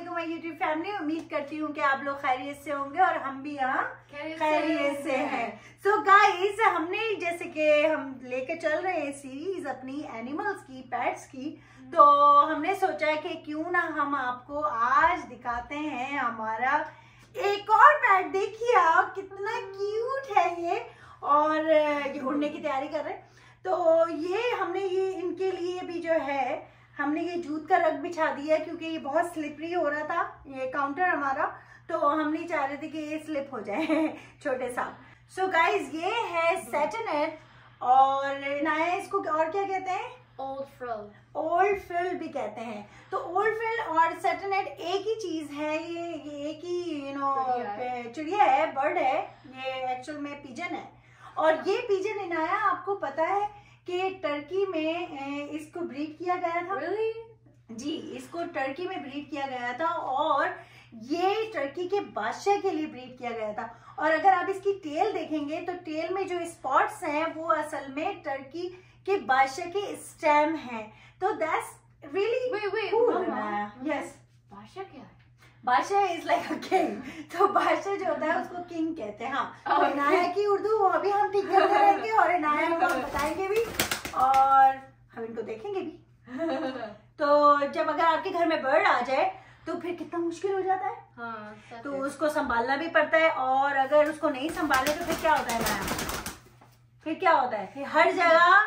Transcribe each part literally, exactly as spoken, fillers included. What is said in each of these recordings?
वालेकुम my YouTube family. उम्मीद करती हूँ कि आप लोग खैरियत से होंगे और हम भी यहाँ खैरियत से हैं। सो गाइस, हमने जैसे कि हम लेके चल रहे हैं सीरीज अपनी एनिमल्स की, पेट्स की, तो हमने सोचा कि क्यों ना हम आपको आज दिखाते हैं हमारा एक और पेट। देखिए आप कितना क्यूट है ये, और ये उड़ने की तैयारी कर रहे हैं। तो ये हमने ये इनके लिए भी जो है हमने ये जूत का रग बिछा दिया क्योंकि ये बहुत स्लिपरी हो रहा था ये काउंटर हमारा, तो हम नहीं चाह रहे थे कि ये स्लिप हो जाए छोटे साहब। सो गाइज, ये है सैटिनेट, और नाया इसको और क्या कहते हैं? Old frill. ओल्ड फ्रिल भी कहते हैं। तो ओल्ड फ्रिल और सैटिनेट एक ही चीज है। ये ये एक ही यू नो चिड़िया है, बर्ड है, ये एक्चुअल में पिजन है। और ये पिजन नाया आपको पता है कि टर्की में इसको ब्रीड किया गया था। really? जी, इसको टर्की में ब्रीड किया गया था और ये टर्की के बादशाह के लिए ब्रीड किया गया था। और अगर आप इसकी टेल देखेंगे तो टेल में जो स्पॉट्स हैं वो असल में टर्की के बादशाह के स्टेम हैं। तो दैट्स रियली कूल। यस, बादशाह क्या है? बादशाह इज लाइक अ किंग। तो बादशाह जो होता है उसको किंग कहते हैं। हाँ, इनाया की उर्दू वो भी हम ठीक करते रहेंगे और इनाया को हम बताएंगे भी और हम इनको देखेंगे भी। तो जब अगर आपके घर में बर्ड आ जाए तो फिर कितना मुश्किल हो जाता है। हाँ, तो उसको संभालना भी पड़ता है, और अगर उसको नहीं संभाले तो फिर क्या होता है इनाया? फिर क्या होता है? फिर हर जगह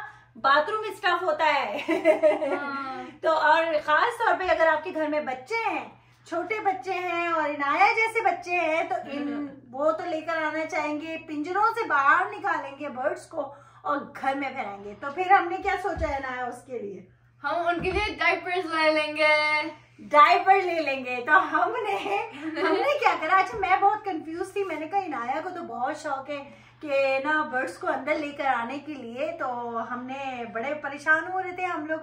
बाथरूम स्टफ होता है। हाँ। तो और खास तौर पे अगर आपके घर में बच्चे हैं, छोटे बच्चे हैं और इनाया जैसे बच्चे हैं, तो इन वो तो लेकर आना चाहेंगे, पिंजरों से बाहर निकालेंगे बर्ड्स को और घर में फहराएंगे। तो फिर हमने क्या सोचा है इनाया उसके लिए? हम उनके लिए डायपर्स ले लेंगे। डायपर ले लेंगे। तो हमने हमने क्या करा? अच्छा, मैं बहुत कंफ्यूज थी। मैंने कहा इनाया को तो बहुत शौक है कि ना बर्ड्स को अंदर लेकर आने के लिए, तो हमने बड़े परेशान हो रहे थे हम लोग।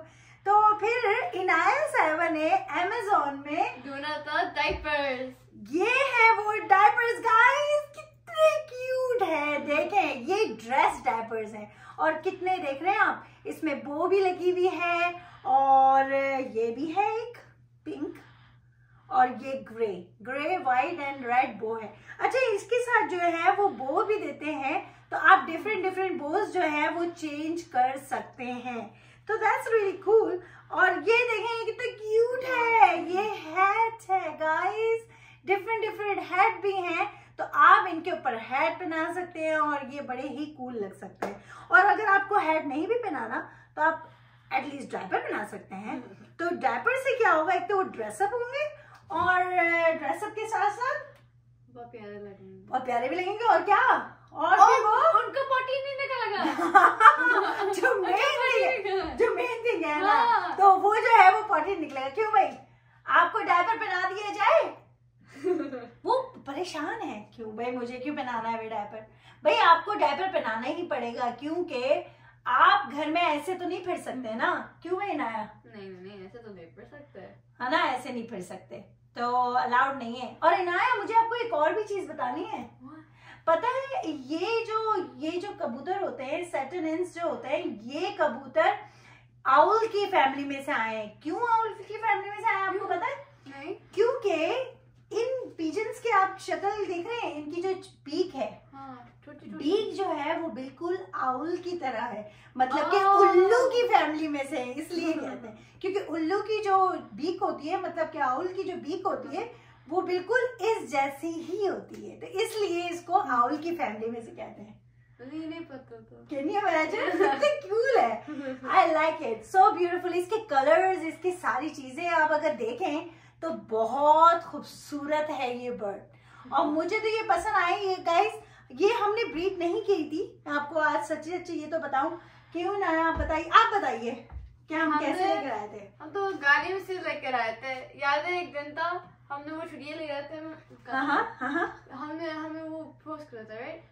तो फिर इनाया साहिबा ने अमेज़न में ढूंढा था डायपर्स। ये है वो डायपर्स गाइस, कितने क्यूट है। देखें, ये ड्रेस डायपर्स हैं और कितने देख रहे हैं आप, इसमें बो भी लगी हुई है और ये भी है एक पिंक और ये grey grey white and red bow है। अच्छा, इसके साथ जो है वो बो भी देते हैं, तो आप डिफरेंट डिफरेंट बोज जो है वो चेंज कर सकते हैं। तो दैट्स रियली कूल। और ये देखें, ये कितना क्यूट है। ये हैट है गाइस, डिफरेंट डिफरेंट हैट भी हैं, तो आप इनके ऊपर हैट पहना सकते हैं और ये बड़े ही कूल लग सकते हैं। और अगर आपको हैट नहीं भी पहनाना तो आप एटलीस्ट डायपर पहना सकते हैं। तो डायपर से क्या होगा, एक तो वो ड्रेसअप होंगे और ड्रेसअप के साथ साथ बहुत प्यारे लगेंगे, बहुत प्यारे भी लगेंगे। और क्या और, और वो उनका पॉटी नहीं निकलेगा। जो मेन जो मेन थिंग है ना, तो वो जो है वो पॉटी निकलेगा। क्यों भाई, आपको डायपर पहना दिया जाए? वो परेशान है, क्यों भाई मुझे क्यों पहनाना है डायपर? भाई आपको डायपर पहनाना ही पड़ेगा क्योंकि आप घर में ऐसे तो नहीं फिर सकते ना। क्यों भाई नाया? नहीं नहीं, ऐसे तो नहीं फिर सकते है ना, ऐसे नहीं फिर सकते, तो अलाउड नहीं है। और इनाया, मुझे आपको एक और भी चीज बतानी है। पता है ये जो ये जो कबूतर होते हैं, सैटिनेट्स जो होते हैं, ये कबूतर आउल की फैमिली में से आए हैं। क्यों आउल की फैमिली में से आए आपको पता है? नहीं। क्योंकि इन पिजन्स की आप शक्ल देख रहे हैं, इनकी जो बीक है, बीक जो है वो बिल्कुल आउल की तरह है, मतलब कि उल्लू की फैमिली में से है, इसलिए कहते हैं क्योंकि उल्लू की जो बीक होती है, मतलब कि आउल की जो बीक होती है वो बिल्कुल इस जैसी ही होती है, तो इसलिए इसको आउल की फैमिली में से कहते हैं। नहीं नहीं पता था। Can you imagine? कितना क्यूल है। I like it, so beautiful। इसके कलर्स, इसकी सारी चीजें आप अगर देखें तो बहुत खूबसूरत है ये बर्ड। और मुझे तो ये पसंद आई। ये गाइस, ये हमने ब्रीड नहीं की थी, आपको आज सच्ची सच्ची ये तो बताऊं। क्यों ना आप बताइए, आप बताइए क्या हम कैसे लेकर आए थे? हम तो गाड़ी में से लेकर आए थे। याद है एक दिन था, हमने वो छुट्टियाँ ले रहे थे। हाँ हाँ, हमने हमें वो पोस्ट करा था, राइट?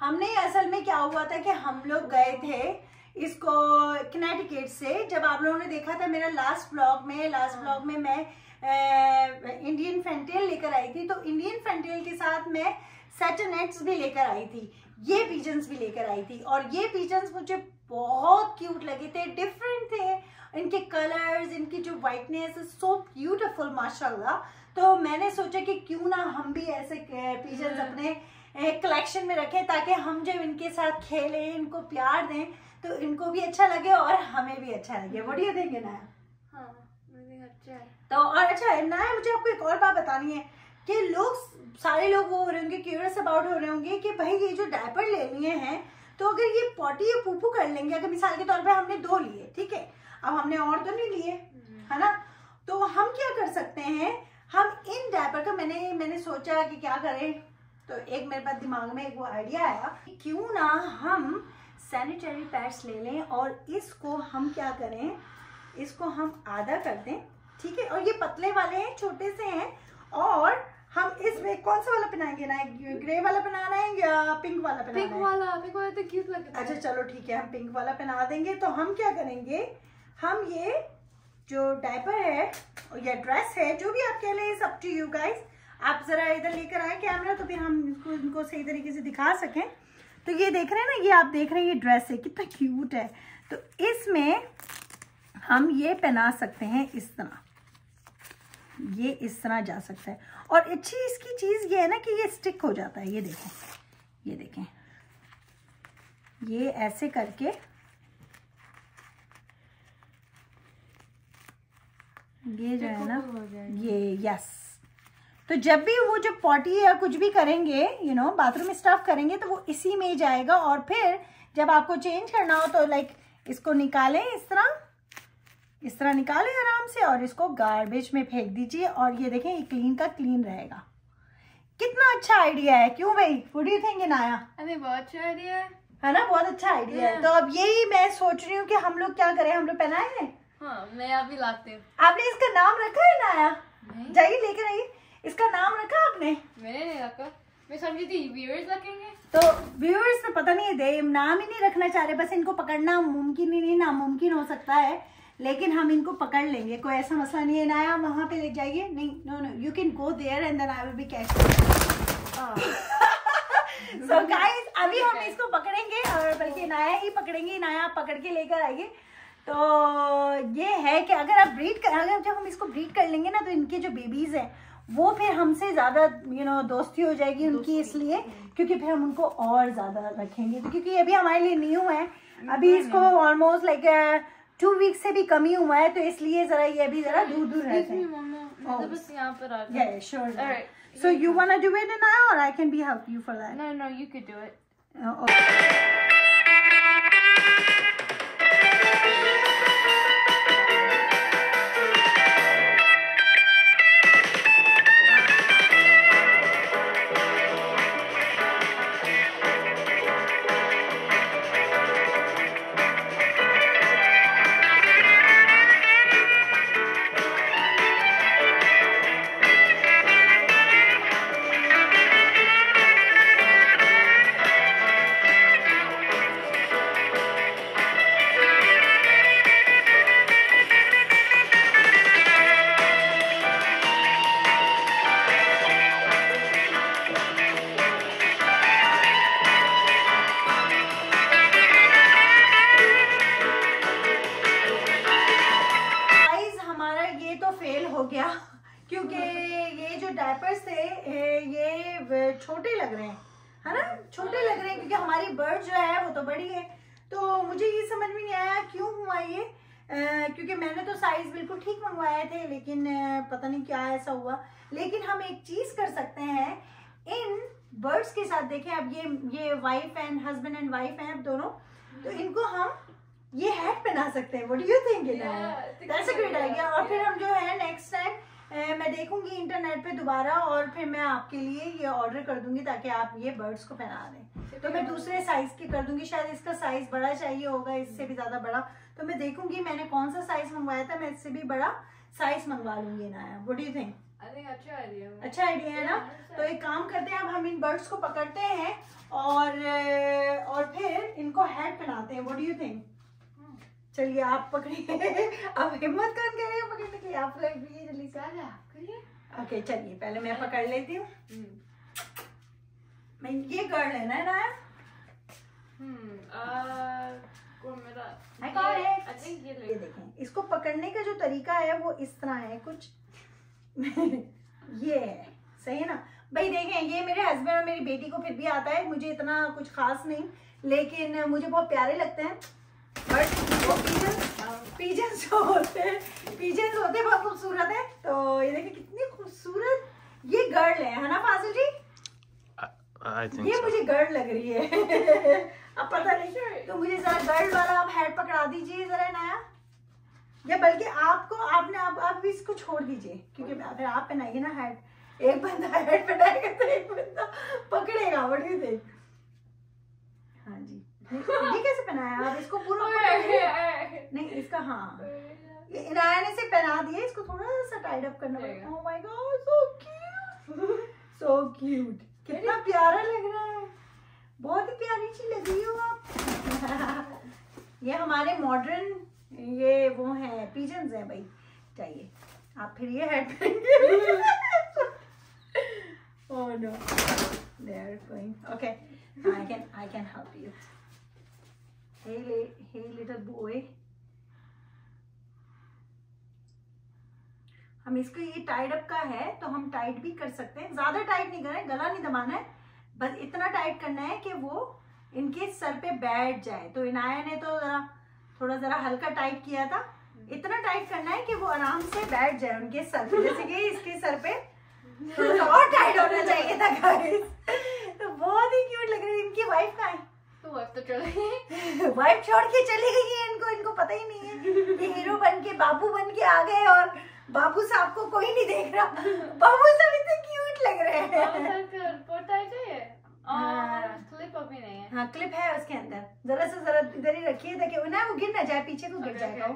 हमने असल में क्या हुआ था कि हम लोग गए थे इसको कनेटिकट से। जब आप लोगों ने देखा था मेरा लास्ट ब्लॉग में लास्ट ब्लॉग में मैं ए, इंडियन फैंटेल लेकर आई थी, तो इंडियन फैंटेल के साथ मैं सैटिनेट्स भी लेकर आई थी। ये पिजन्स भी लेकर आई थी और ये पिजन्स मुझे बहुत क्यूट लगे थे, डिफरेंट थे, इनके कलर्स, इनकी जो वाइटनेस इज सो ब्यूटीफुल माशाल्लाह। तो मैंने सोचा कि क्यों ना हम भी ऐसे पिजन्स अपने कलेक्शन में रखें ताकि हम जब इनके साथ खेलें, इनको प्यार दें तो इनको भी अच्छा लगे और हमें भी अच्छा लगे। व्हाट डू यू थिंक नाया? हाँ, मुझे अच्छा है। तो और अच्छा नाया, मुझे आपको एक और बात बतानी है कि लोग सारे लोग वो हो रहे होंगे, क्यूरियस अबाउट हो रहे होंगे कि भाई ये जो डायपर ले लिए हैं तो अगर ये पॉटी या पूपू कर लेंगे, अगर मिसाल के तौर पे हमने दो लिए, ठीक है, अब हमने और तो नहीं लिए है ना, तो हम क्या कर सकते हैं, हम इन डायपर का मैंने मैंने सोचा कि क्या करें, तो एक मेरे पास दिमाग में एक वो आइडिया आया कि क्यों ना हम सैनिटरी पैड्स ले लें और इसको हम क्या करें, इसको हम आधा कर दें, ठीक है, और ये पतले वाले हैं, छोटे से हैं, और हम इसमें कौन सा वाला पहनाएंगे ना, ग्रे वाला पहनाना है या पिंक वाला पहनाना है? पिंक वाला, पिंक वाला तो क्यूट लगता है। अच्छा चलो ठीक है, हम पिंक वाला पहना देंगे। तो हम क्या करेंगे, हम ये जो डायपर है या ड्रेस है, जो भी आप कह लें, it's up to you guys, आप जरा इधर लेकर आए कैमरा तो फिर हम इनको इनको सही तरीके से दिखा सकें। तो ये देख रहे हैं ना, ये आप देख रहे हैं, ये ड्रेस है, कितना क्यूट है, तो इसमें हम ये पहना सकते हैं इस तरह, ये इस तरह जा सकता है। और अच्छी इसकी चीज़ ये है ना कि ये स्टिक हो जाता है, ये देखें, ये देखें, ये ऐसे करके ये जो है ना, ये यस, तो जब भी वो जो पॉटी या कुछ भी करेंगे, यू नो, बाथरूम स्टफ करेंगे तो वो इसी में जाएगा। और फिर जब आपको चेंज करना हो तो लाइक इसको निकालें इस तरह, इस तरह निकालें आराम से और इसको गार्बेज में फेंक दीजिए और ये देखें, ये क्लीन का क्लीन रहेगा। कितना अच्छा आइडिया है, क्यों भाई, व्हाट डू यू थिंक नाया? अरे बहुत अच्छा आइडिया है, है ना, बहुत अच्छा आइडिया है। तो अब यही मैं सोच रही हूँ कि हम लोग क्या करें, हम लोग पहनाए। हाँ, मैं अभी लाती हूँ। आपने इसका नाम रखा है नाया? जाइए लेकर आइए, इसका नाम रखा आपने? मैंने नहीं रखा, मैं समझी थी व्यूअर्स रखेंगे, तो व्यूअर्स तो पता नहीं, दे नाम ही नहीं रखना चाह रहे, बस इनको पकड़ना मुमकिन ही नहीं, नामुमकिन हो सकता है, लेकिन हम इनको पकड़ लेंगे, कोई ऐसा मसला नहीं है। नाया वहाँ पे ले जाइए, नहीं, no no, you can go there and then I will be catching. So guys, अभी हम इसको पकड़ेंगे और बल्कि नाया ही पकड़ेंगे, नाया पकड़ के लेकर आइए। तो ये है कि अगर आप ब्रीड कर, अगर जब हम इसको ब्रीड कर लेंगे ना तो इनके जो बेबीज हैं वो फिर हमसे ज़्यादा यू नो दोस्ती हो जाएगी उनकी, इसलिए क्योंकि फिर हम उनको और ज़्यादा रखेंगे, तो क्योंकि अभी हमारे लिए न्यू है, अभी इसको ऑलमोस्ट लाइक टू वीक से भी कमी हुआ है, तो इसलिए जरा ये भी जरा दूर दूर रहते हैं। बस यहाँ पर आ गया। Yeah, sure. All right. So you wanna do it, and I or I can be help you for that. No, no, you could do it. Uh, okay. छोटे लग रहे हैं, है ना, छोटे लग रहे हैं क्योंकि हमारी बर्ड जो है वो तो बड़ी है। तो मुझे ये समझ में नहीं आया क्यों हुआ ये, आ, क्योंकि मैंने तो साइज बिल्कुल ठीक मंगवाए थे, लेकिन पता नहीं क्या ऐसा हुआ। लेकिन हम एक चीज कर सकते हैं इन बर्ड्स के साथ, देखें अब ये ये wife and husband and wife हैं अब दोनों, तो इनको हम ये हैट पहना सकते हैं। What do you think? That's a great idea. और फिर हम जो है नेक्स्ट टाइम मैं देखूंगी इंटरनेट पे दोबारा और फिर मैं आपके लिए ये ऑर्डर कर दूंगी ताकि आप ये बर्ड्स को पहना दें। तो मैं दूसरे साइज के कर दूंगी, शायद इसका साइज बड़ा चाहिए होगा, इससे भी ज्यादा बड़ा, तो मैं देखूंगी मैंने कौन सा साइज मंगवाया था, मैं इससे भी बड़ा साइज मंगवा लूंगी नाया। What do you think? अच्छा आइडिया है, अच्छा आइडिया है ना। तो एक काम करते हैं, अब हम इन बर्ड्स को पकड़ते हैं और और फिर इनको हैट पहनाते हैं। What do you think? चलिए आप पकड़िए, अब हिम्मत कौन कह रही है पकड़ने के लिए, आप भी जल्दी से आ जाओ। ओके चलिए, पहले मैं पकड़ लेती हूँ, मैं ये कर लेना है नाया। hmm, uh, मेरा I got it. I think ये ये देखें, इसको पकड़ने का जो तरीका है वो इस तरह है कुछ ये है, सही है ना भाई। देखें ये मेरे हस्बैंड और मेरी बेटी को फिर भी आता है, मुझे इतना कुछ खास नहीं, लेकिन मुझे बहुत प्यारे लगते हैं। बट वो पीजन्स पीजन्स जो होते हैं पीजन्स होते हैं बहुत खूबसूरत है। तो ये देखें कितनी खूबसूरत ये गर्ल है है ना फाजिल जी? I think ये so. मुझे गर्ल लग रही है अब पता नहीं sure. तो मुझे जरा गर्ल वाला आप हेड पकड़ा दीजिए जरा नया, या बल्कि आपको आपने आप आप भी इसको छोड़ दीजिए, क्योंकि अगर आप पहनाएंगे ना हेड, एक बंदा हेड पहनाएगा तो एक बंदा पकड़ेगा। What do you think? हाँ जी, ये कैसे पहनाया आप इसको? पूरा नहीं इसका, हाँ नाया ने से पहना दिया, इसको थोड़ा सा टाइड अप करना पड़ेगा। Oh my God, so cute, so cute, कितना प्यारा लग रहा है, बहुत ही प्यारी चीज लग रही हो आप ये हमारे मॉडर्न ये वो हैं पिजन्स हैं भाई, चाहिए आप फिर ये head oh no they are going. Okay I can I can help you. Hey hey little boy, हम इसको ये टाइट अप का है तो हम टाइट भी कर सकते हैं, ज्यादा टाइट नहीं करना है, गला नहीं दबाना है, बस इतना टाइट करना है कि वो इनके सर पे बैठ जाए। तो इनाया ने तो जरा थोड़ा जरा हल्का टाइट किया था, इतना टाइट करना है कि वो आराम से बैठ जाए उनके सर पे, जैसे कि इसके सर पे तो और टाइट होना चाहिए था गाइस। तो बहुत ही क्यूट लग रही है। इनकी वाइफ कहाँ है? तो वाइफ तो चली गई, वाइफ छोड़ के चली गई है इनको, इनको पता ही नहीं है। ये हीरो बन के बाबू बन के आ गए और बाबू साहब को कोई नहीं देख रहा। बाबू साहब इतने क्यूट लग रहे हैं। और क्लिप अभी नहीं है। हाँ क्लिप है उसके अंदर, जरा से जरा इधर ही रखिए ताकि ना वो गिर ना जाए, पीछे को गिर जाएगा।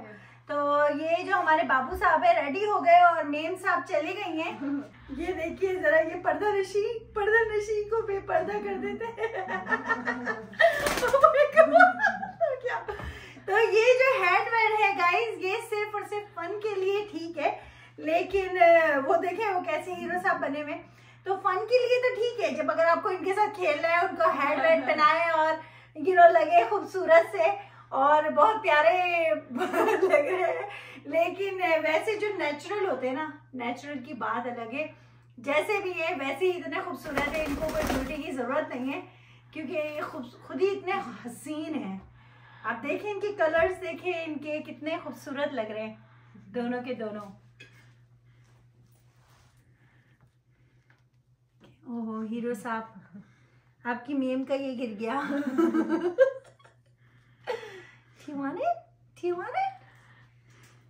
तो ये जो हमारे बाबू साहब है रेडी हो गए और मेम साहब चली गई हैं। ये देखिए जरा, ये पर्दा नशी पर्दा नशी को बेपर्दा कर देते हैं। तो ये जो हैंडवेयर है गाइस ये सिर्फ और सिर्फ फन के लिए ठीक है, लेकिन वो देखें वो कैसे हीरो साहब बने हुए। तो फन के लिए तो ठीक है, जब अगर आपको इनके साथ खेलना है, उनको हैंडवेयर पहनाए और हीरो लगे खूबसूरत से और बहुत प्यारे लग रहे हैं। लेकिन वैसे जो नेचुरल होते हैं ना, नेचुरल की बात अलग है, जैसे भी है वैसे ही इतने खूबसूरत है, इनको कोई ब्यूटी की ज़रूरत नहीं है क्योंकि ये खुद ही इतने हसीन हैं। आप देखें इनके कलर्स, देखें इनके कितने खूबसूरत लग रहे हैं दोनों के दोनों। ओहो हीरो साहब, आपकी मेम का ये गिर गया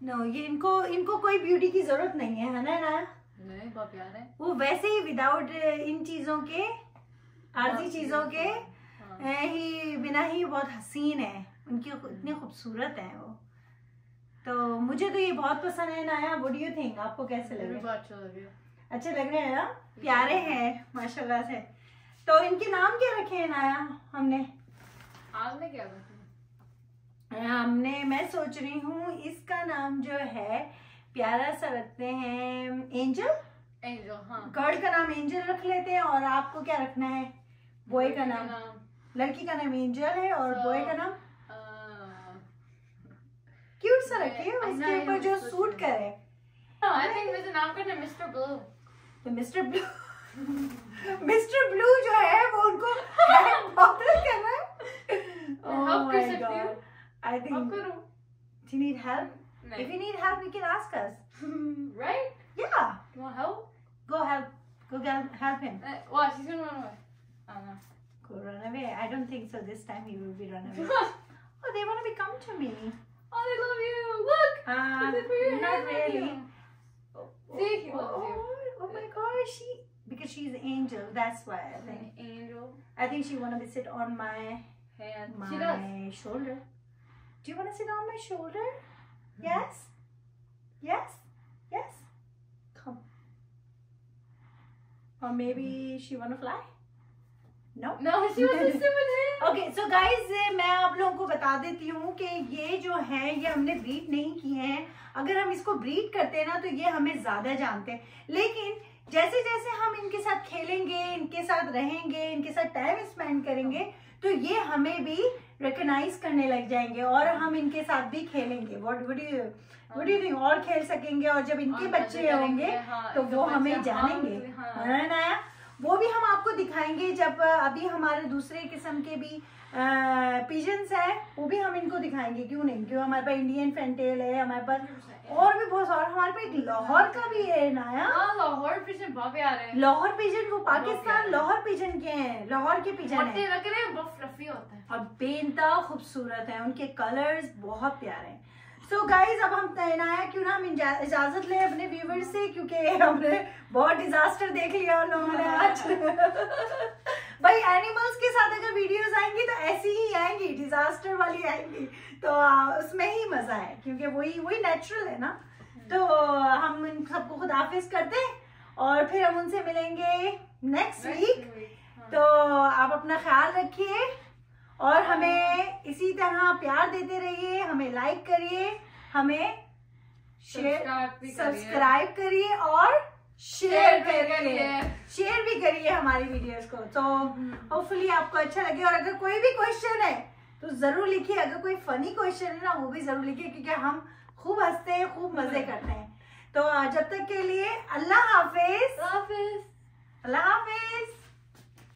नो no, ये इनको इनको कोई ब्यूटी की जरूरत नहीं है, है ना ना? नहीं, बहुत प्यार है। वो वैसे ही विदाउट इन चीजों के आर्जी चीजों के ही बिना ही बहुत हसीन है, उनकी इतनी खूबसूरत है वो। तो मुझे तो ये बहुत पसंद है नाया। What do you think? आपको कैसे लग रहा है? अच्छे लग रहे हैं ना, प्यारे हैं माशाल्लाह से। तो इनके नाम क्या रखे हैं नाया हमने? आपने क्या रखे? हमने मैं सोच रही हूँ इसका नाम जो है प्यारा सा रखते हैं एंजल। एंजल हाँ। गर्ल का नाम एंजल रख लेते हैं। और आपको क्या रखना है? बॉय का नाम, नाम। लड़की का नाम एंजल है और so, बॉय का नाम uh, क्यूट सा रखिए, उसके ऊपर जो सूट करे। आई थिंक मुझे नाम करना मिस्टर ब्लू। तो मिस्टर ब्लू मिस्टर ब्लू जो है वो उनको करना है। Oh my god, I think do you need help? No. If you need help, you can ask us. Right? Yeah. You want help? Go help. Go get help him. Uh, what? He's gonna run away. Oh no. Go run away. I don't think so. This time he will be run away. Oh, they wanna be come to me. Oh, they love you. Look. Ah, uh, not really. Oh, oh, See, he loves oh, you. Oh my gosh, she because she's an angel. That's why I think. An angel. I think she wanna be sit on my hand. My she does. Shoulder. Do you want to sit on my shoulder? Yes? Yes? Yes? Come. Or maybe she want to fly? No? No, she wants to sit with him. Okay, so guys, मैं आप लोगों को बता देती हूँ कि ये जो है ये हमने ब्रीड नहीं की है। अगर हम इसको ब्रीड करते हैं ना तो ये हमें ज़्यादा जानते हैं, लेकिन जैसे जैसे हम इनके साथ खेलेंगे, इनके साथ रहेंगे, इनके साथ टाइम स्पेंड करेंगे तो ये हमें भी रिकॉग्नाइज करने लग जाएंगे और हम इनके साथ भी खेलेंगे. What would you what you think और खेल सकेंगे और जब इनके बच्चे होंगे हाँ, तो वो हमें जानेंगे हाँ. ना वो भी हम आपको दिखाएंगे. जब अभी हमारे दूसरे किस्म के भी पिजन्स है वो भी हम इनको दिखाएंगे. क्यों नहीं, क्यों हमारे पास इंडियन फैंटेल है, हमारे पास और भी बहुत सारे, हमारे पास एक लाहौर का भी है नाया. लाहौर पिजन बहुत प्यारे हैं. लाहौर पिजन वो पाकिस्तान लाहौर पिजन के हैं. लाहौर के पिजन है बहुत फ्लफी होता है और बेनता खूबसूरत है. उनके कलर्स बहुत प्यारे हैं. सो so गाइज अब हम तैनाया क्यों ना हम इजाज़त लें अपने व्यूवर्स से, क्योंकि हमने बहुत डिजास्टर देख लिया उन लोगों ने आज. भाई एनिमल्स के साथ अगर वीडियोस आएंगी तो ऐसी ही आएंगी, डिजास्टर वाली आएंगी, तो उसमें ही मज़ा है क्योंकि वही वही नेचुरल है ना. तो हम इन सबको खुदाफिज करते हैं और फिर हम उनसे मिलेंगे नेक्स्ट वीक. तो आप अपना ख्याल रखिए और हमें इसी तरह प्यार देते रहिए, हमें लाइक करिए, हमें शेयर सब्सक्राइब करिए और शेयर करिए शेयर भी करिए हमारी वीडियोस को. तो होपफुली आपको अच्छा लगे. और अगर कोई भी क्वेश्चन है तो जरूर लिखिए. अगर कोई फनी क्वेश्चन है ना वो भी जरूर लिखिए क्योंकि हम खूब हंसते हैं, खूब मजे करते हैं. तो जब तक के लिए अल्लाह हाफिज. अल्लाह हाफिज.